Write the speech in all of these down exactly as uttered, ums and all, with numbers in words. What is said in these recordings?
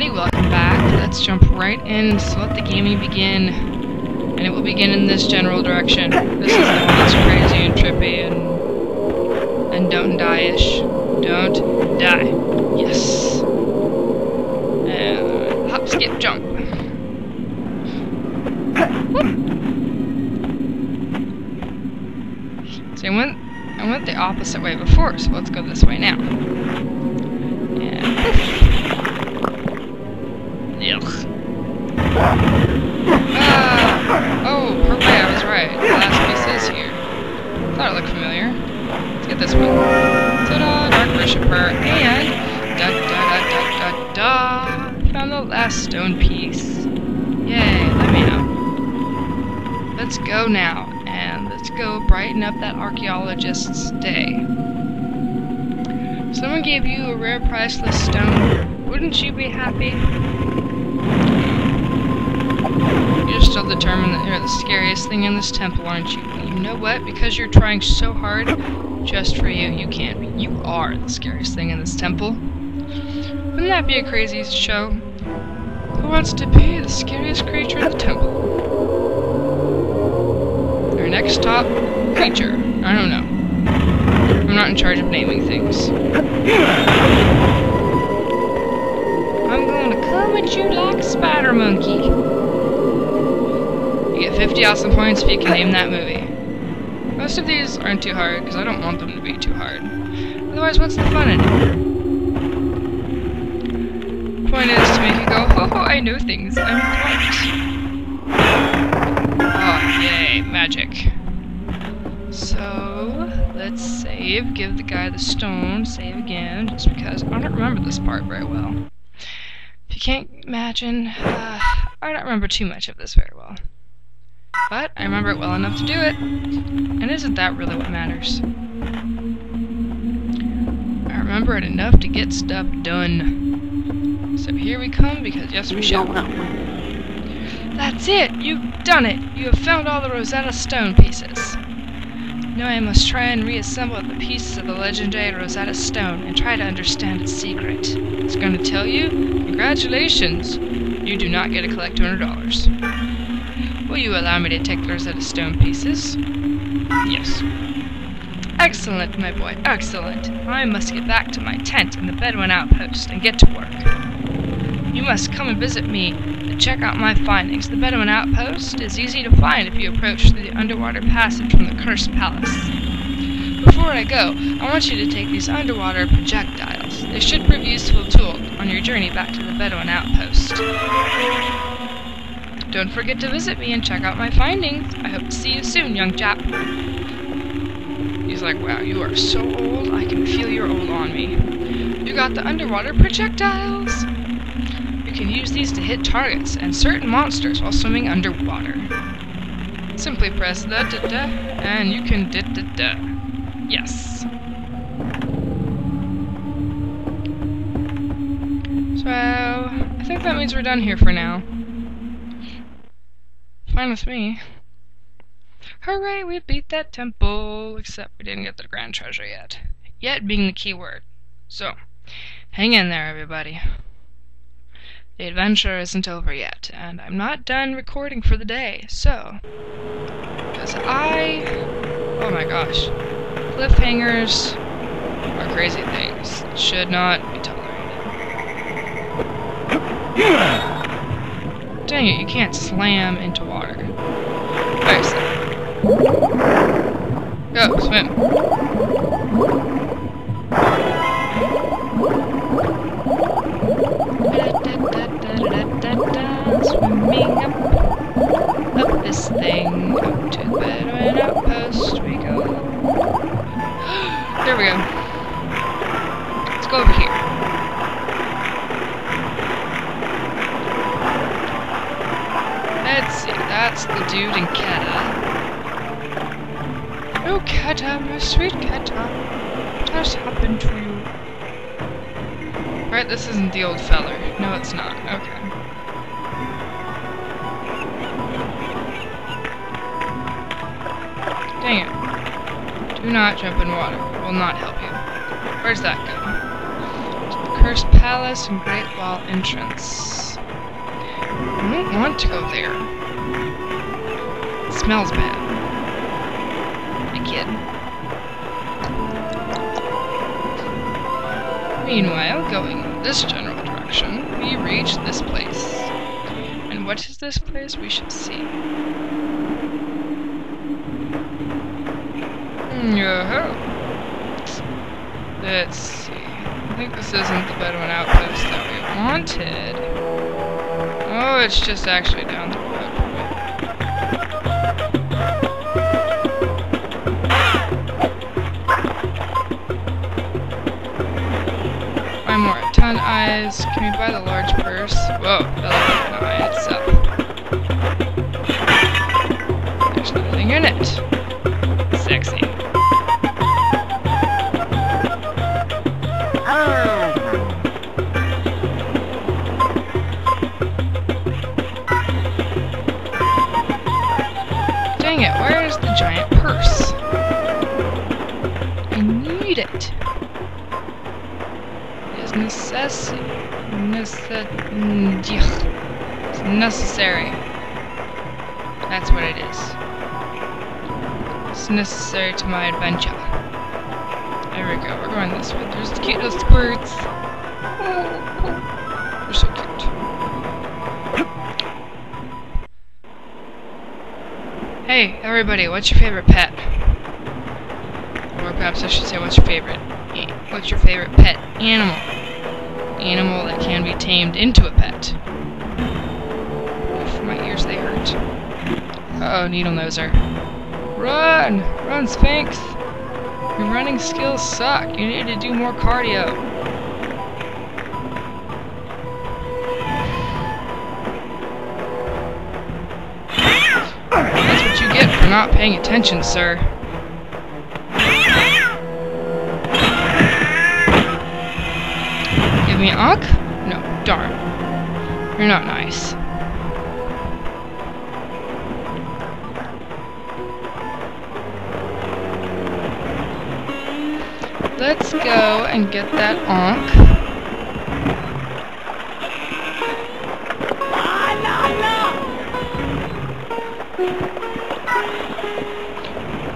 Alrighty, welcome back. Let's jump right in, so let the gaming begin. And it will begin in this general direction. This is the one that's crazy and trippy and, and don't die-ish. Don't die. Yes. And hop, skip, jump. Whoop. So I went, I went the opposite way before, so let's go this way now. And... Uh, oh, perfect, I was right. The last piece is here. Thought it looked familiar. Let's get this one. Ta-da, Dark Worshipper, and da-da-da-da-da-da! Found the last stone piece. Yay, let me out. Let's go now, and let's go brighten up that archaeologist's day. Someone gave you a rare priceless stone. Wouldn't you be happy? You're still determined that you're the scariest thing in this temple, aren't you? You know what? Because you're trying so hard, just for you, you can't be. You are the scariest thing in this temple. Wouldn't that be a crazy show? Who wants to be the scariest creature in the temple? Our next top creature. I don't know. I'm not in charge of naming things. I'm going to come at you like a spider monkey. You get fifty awesome points if you can name that movie. Most of these aren't too hard, because I don't want them to be too hard. Otherwise, what's the fun in it? Point is to make you go, ho ho, I know things, I'm right. Oh, yay, magic. So, let's save, give the guy the stone, save again, just because I don't remember this part very well. If you can't imagine, uh, I don't remember too much of this very well. But I remember it well enough to do it. And isn't that really what matters? I remember it enough to get stuff done. So here we come, because yes, we shall. That's it! You've done it! You have found all the Rosetta Stone pieces. Now I must try and reassemble the pieces of the legendary Rosetta Stone and try to understand its secret. It's going to tell you, congratulations! You do not get to collect two hundred dollars. Will you allow me to take the Rosetta Stone pieces? Yes. Excellent, my boy, excellent. I must get back to my tent in the Bedouin outpost and get to work. You must come and visit me and check out my findings. The Bedouin outpost is easy to find if you approach through the underwater passage from the Cursed Palace. Before I go, I want you to take these underwater projectiles. They should prove a useful tool on your journey back to the Bedouin outpost. Don't forget to visit me and check out my findings. I hope to see you soon, young chap. He's like, wow, you are so old, I can feel your old on me. You got the underwater projectiles. You can use these to hit targets and certain monsters while swimming underwater. Simply press da da da, and you can da da da. Yes. So, I think that means we're done here for now. Fine with me. Hooray, we beat that temple! Except we didn't get the grand treasure yet. Yet being the key word. So, hang in there, everybody. The adventure isn't over yet, and I'm not done recording for the day, so... Because I... Oh my gosh. Cliffhangers are crazy things that should not be tolerated. Dang it, you can't slam into water. Alright, so. Go, swim. Swimming up, up this thing, up to the Bedouin outpost. We go. There we go. Let's go over here. That's the dude in Kata. Oh, Kata, my sweet Kata. What has happened to you? Right, this isn't the old feller. No, it's not. Okay. Dang it. Do not jump in water. It will not help you. Where's that go? Cursed Palace and Great Wall Entrance. I don't want to go there. It smells bad. I kid. Meanwhile, going in this general direction, we reach this place. And what is this place? We should see. Yo-ho. Let's see. I think this isn't the Bedouin outpost that we wanted. Oh, it's just actually down the road. Buy more ton eyes. Can we buy the large purse? Whoa, that little eye itself. There's nothing in it. Sexy. It's necessary. That's what it is. It's necessary to my adventure. There we go. We're going this way. There's the cute little squirts. They're so cute. Hey, everybody, what's your favorite pet? Or perhaps I should say, what's your favorite? What's your favorite pet animal? Animal that can be tamed into a pet. Oof, my ears, they hurt. Uh oh, needle noser. Run! Run, Sphinx! Your running skills suck. You need to do more cardio. That's what you get for not paying attention, sir. Me Ankh? No, darn. You're not nice. Let's go and get that Ankh.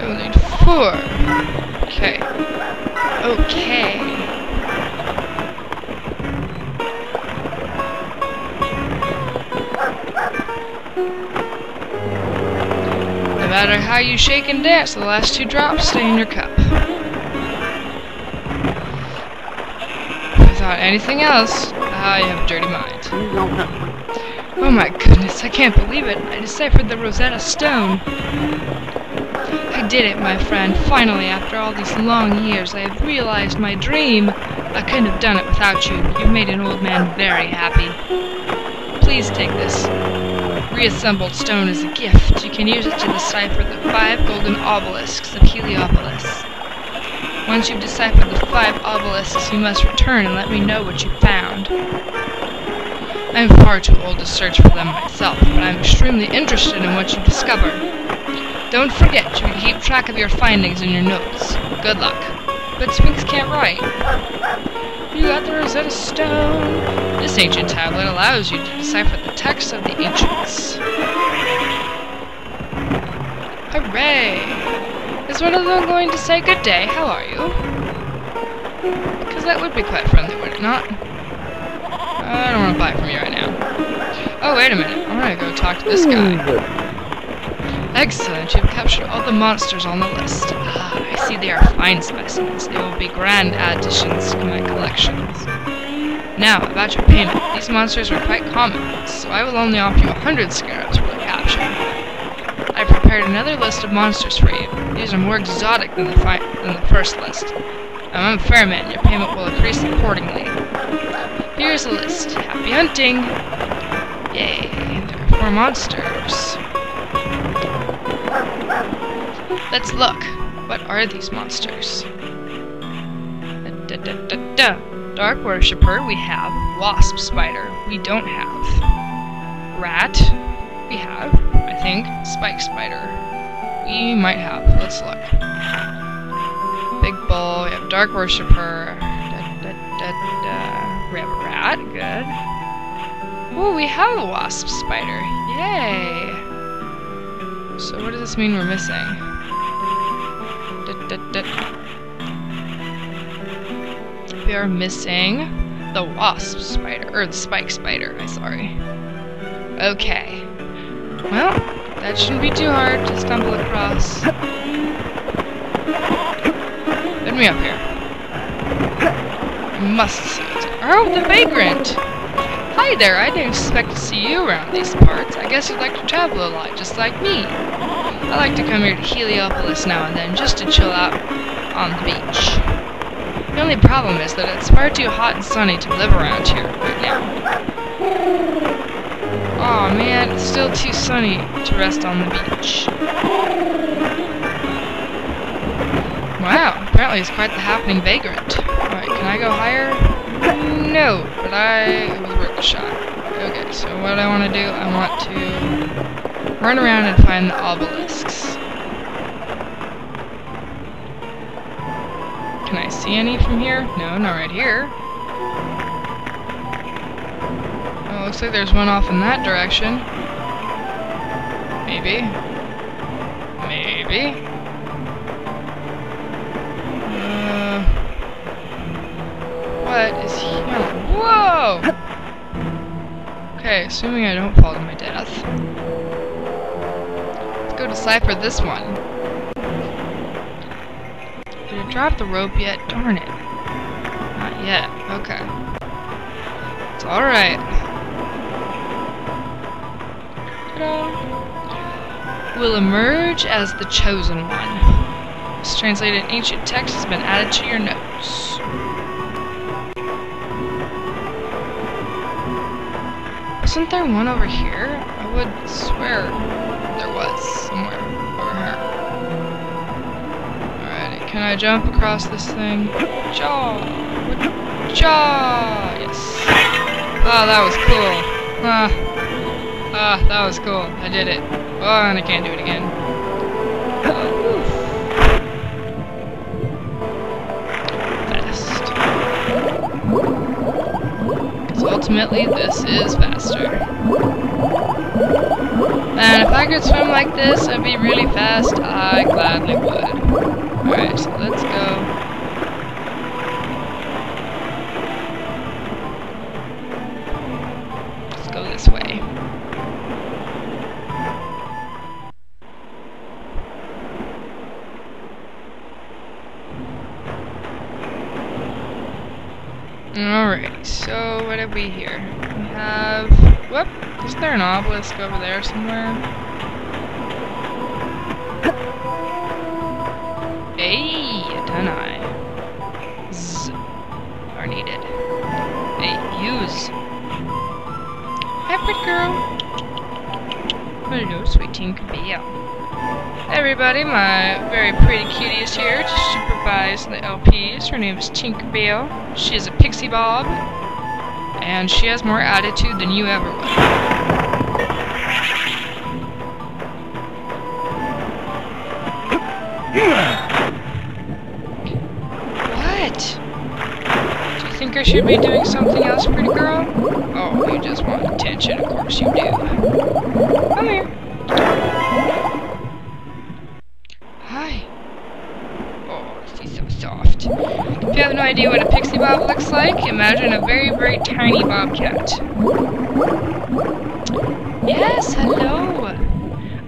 I will need four. Okay. Okay. No matter how you shake and dance, the last two drops stay in your cup. Without anything else, I have a dirty mind. Oh my goodness, I can't believe it. I deciphered the Rosetta Stone. I did it, my friend. Finally, after all these long years, I have realized my dream. I couldn't have done it without you. You've made an old man very happy. Please take this. Reassembled stone is a gift. You can use it to decipher the five golden obelisks of Heliopolis. Once you've deciphered the five obelisks, you must return and let me know what you found. I'm far too old to search for them myself, but I'm extremely interested in what you discover. Don't forget to keep track of your findings in your notes. Good luck. But Sphinx can't write. You got the Rosetta Stone. This ancient tablet allows you to decipher the text of the ancients. Hooray! Is one of them going to say good day? How are you? Because that would be quite friendly, would it not? I don't want to buy from you right now. Oh, wait a minute. I'm going to go talk to this guy. Excellent. You've captured all the monsters on the list. Ah, I see they are fine specimens. They will be grand additions to my collections. Now, about your payment. These monsters are quite common, so I will only offer you one hundred scarabs for the capture. I prepared another list of monsters for you. These are more exotic than the, fi than the first list. I'm a fair man. Your payment will increase accordingly. Here's the list. Happy hunting! Yay, there are four monsters. Let's look. What are these monsters? Da, da, da, da, da. Dark Worshipper, we have. Wasp Spider, we don't have. Rat, we have. I think. Spike Spider, we might have. Let's look. Big Bull, we have Dark Worshipper. Da, da, and uh, we have a rat, good. Ooh, we have a wasp spider, yay! So what does this mean we're missing? Da, da, da. We are missing the wasp spider, or the spike spider, I'm sorry. Okay, well, that shouldn't be too hard to stumble across. Let me up here. Must see it. Oh, the vagrant! Hi there, I didn't expect to see you around these parts. I guess you'd like to travel a lot, just like me. I like to come here to Heliopolis now and then, just to chill out on the beach. The only problem is that it's far too hot and sunny to live around here right now. Aw, oh, man, it's still too sunny to rest on the beach. Wow, apparently it's quite the happening vagrant. Alright, can I go higher? No, but I was worth a shot. Okay, so what I want to do, I want to run around and find the obelisks. Can I see any from here? No, not right here. Oh, looks like there's one off in that direction. Maybe. Maybe. What is here? Whoa! Okay, assuming I don't fall to my death. Let's go decipher this one. Did I drop the rope yet? Darn it. Not yet. Okay. It's alright. Ta-da! Will emerge as the chosen one. This translated in ancient text has been added to your notes. Wasn't there one over here? I would swear there was somewhere over here. Alrighty, can I jump across this thing? Jaw! Jaw! Yes. Ah, oh, that was cool. Ah, ah, oh, that was cool. I did it. Oh, and I can't do it again. Ultimately, this is faster. And if I could swim like this and be really fast, I gladly would. Alright, so let's go. Let's go this way. Alright, so what have we here? We have... Whoop! Is there an obelisk over there somewhere? Hey! A ton eye. Z. Are needed. Hey, use. Hi, pretty girl. Hello, sweet Tinkerbell. Hey, everybody, my very pretty kitty is here to supervise the L Ps. Her name is Tinkerbell. She is a pixie bob, and she has more attitude than you ever would. What? Do you think I should be doing something else, pretty girl? Oh, you just want attention, of course you do. Come here. Hi. Oh, she's so soft. If you have no idea what a pixie bob looks like, imagine a very, very tiny bobcat. Yes, hello!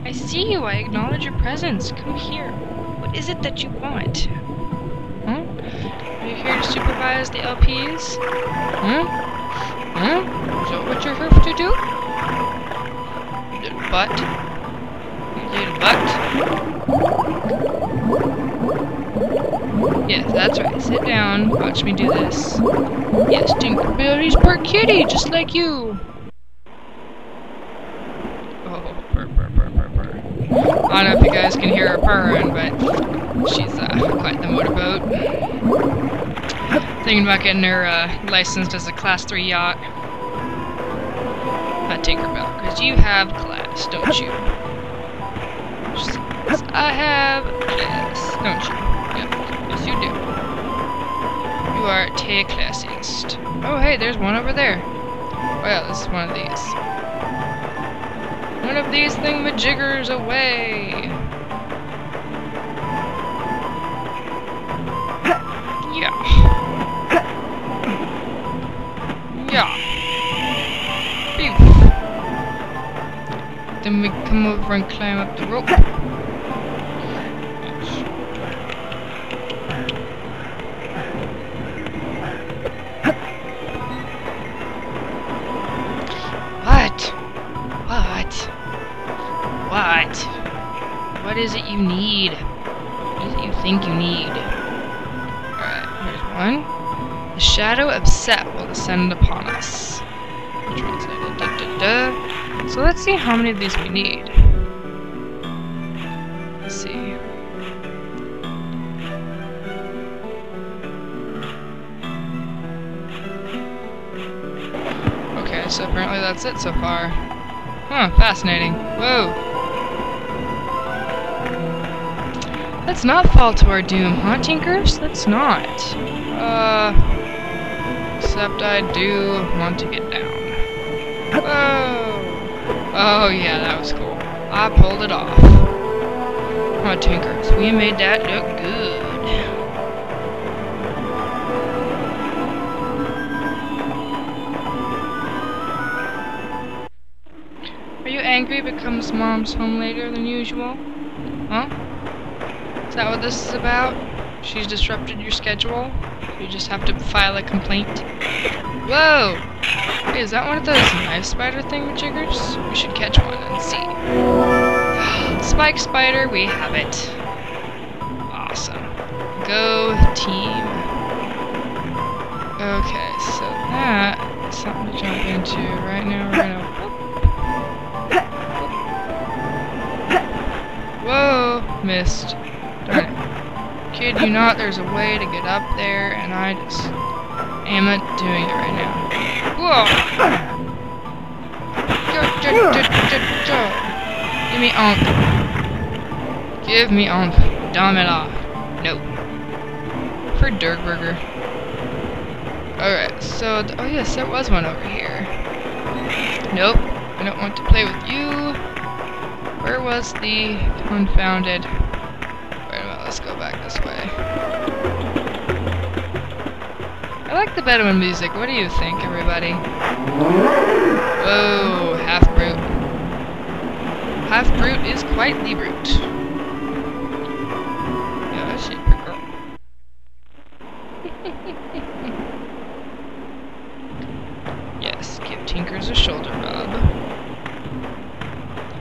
I see you, I acknowledge your presence. Come here. What is it that you want? Huh? Are you here to supervise the L Ps? Huh? Huh? Is that what you're here to do? You little butt. You little butt. Yes, that's right. Sit down, watch me do this. Yes, Tinkerbell, he's part kitty, just like you. Oh, purr, purr, purr, purr, purr. I don't know if you guys can hear her purring, but she's uh, quite the motorboat. Thinking about getting her uh, licensed as a class three yacht. Not Tinkerbell, because you have class, don't you? Says, I have class, don't you? Yep, yes you do. You are classiest. Oh hey, there's one over there. Oh yeah, this is one of these. One of these thingamajiggers away. Yeah. Yeah. Beef. Then we come over and climb up the rope. What is it you need? What is it you think you need? Alright, here's one. The shadow of Set will descend upon us. Translated. Da, da, da. So let's see how many of these we need. Let's see. Okay, so apparently that's it so far. Huh, fascinating. Whoa! Let's not fall to our doom, huh, Tinkers? Let's not. Uh... Except I do want to get down. Whoa! Oh, yeah, that was cool. I pulled it off. Huh, Tinkers? We made that look good. Are you angry because Mom's home later than usual? Huh? Is that what this is about? She's disrupted your schedule? You just have to file a complaint? Whoa! Hey, is that one of those knife spider thingamajiggers? We should catch one and see. Spike spider, we have it. Awesome. Go team. Okay, so that is something to jump into. Right now we're gonna... Whoa! Missed. Darn it. Kid you not, there's a way to get up there, and I just am not doing it right now. Whoa! Give me Ankh. Give me Ankh. Damn it off. Nope. For Dirtburger. Alright, so. Oh, yes, there was one over here. Nope. I don't want to play with you. Where was the confounded. Let's go back this way. I like the Bedouin music. What do you think, everybody? Whoa, half brute. Half brute is quite the brute. Yeah, she's a girl. Yes, give Tinkers a shoulder rub.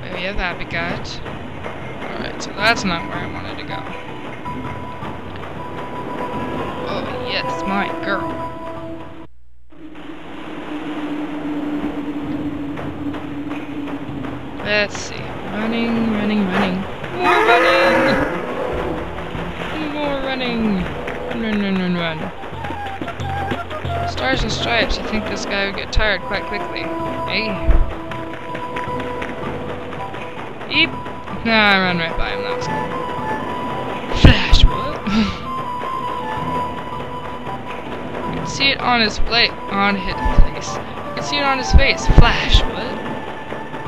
Oh, yeah, that we got. Alright, so that's not where I wanted to go. Yes, my girl. Let's see. Running, running, running. More running! More running! Run, run, run, run. Stars and stripes, I think this guy would get tired quite quickly. Hey. Eep! Nah, I ran right by him, that was cool. Flash, what? See it on his plate, on his face. You can see it on his face. Flash, what?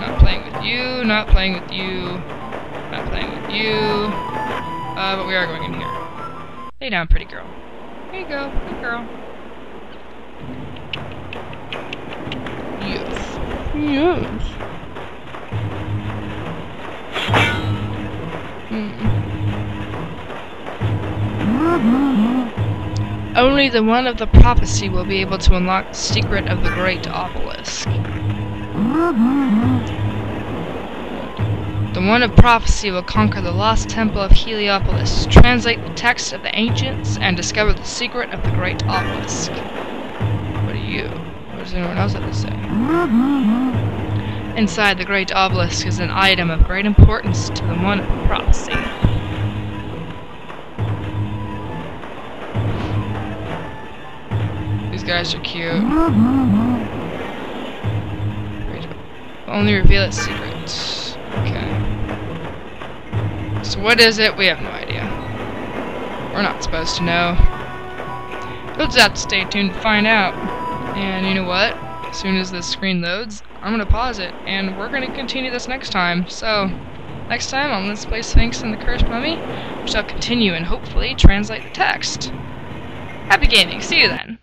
Not playing with you, not playing with you, not playing with you. Uh, but we are going in here. Lay down, pretty girl. There you go, good girl. Yes. Yes. Mm-mm. Only the one of the prophecy will be able to unlock the secret of the great obelisk. The one of prophecy will conquer the lost temple of Heliopolis, translate the text of the ancients, and discover the secret of the great obelisk. What are you? What does anyone else have to say? Inside the great obelisk is an item of great importance to the one of prophecy. Guys are cute. Only reveal its secrets. Okay. So what is it? We have no idea. We're not supposed to know. You'll just have to stay tuned to find out. And you know what? As soon as this screen loads, I'm gonna pause it, and we're gonna continue this next time. So, next time on Let's Play Sphinx and the Cursed Mummy, we shall continue and hopefully translate the text. Happy gaming! See you then!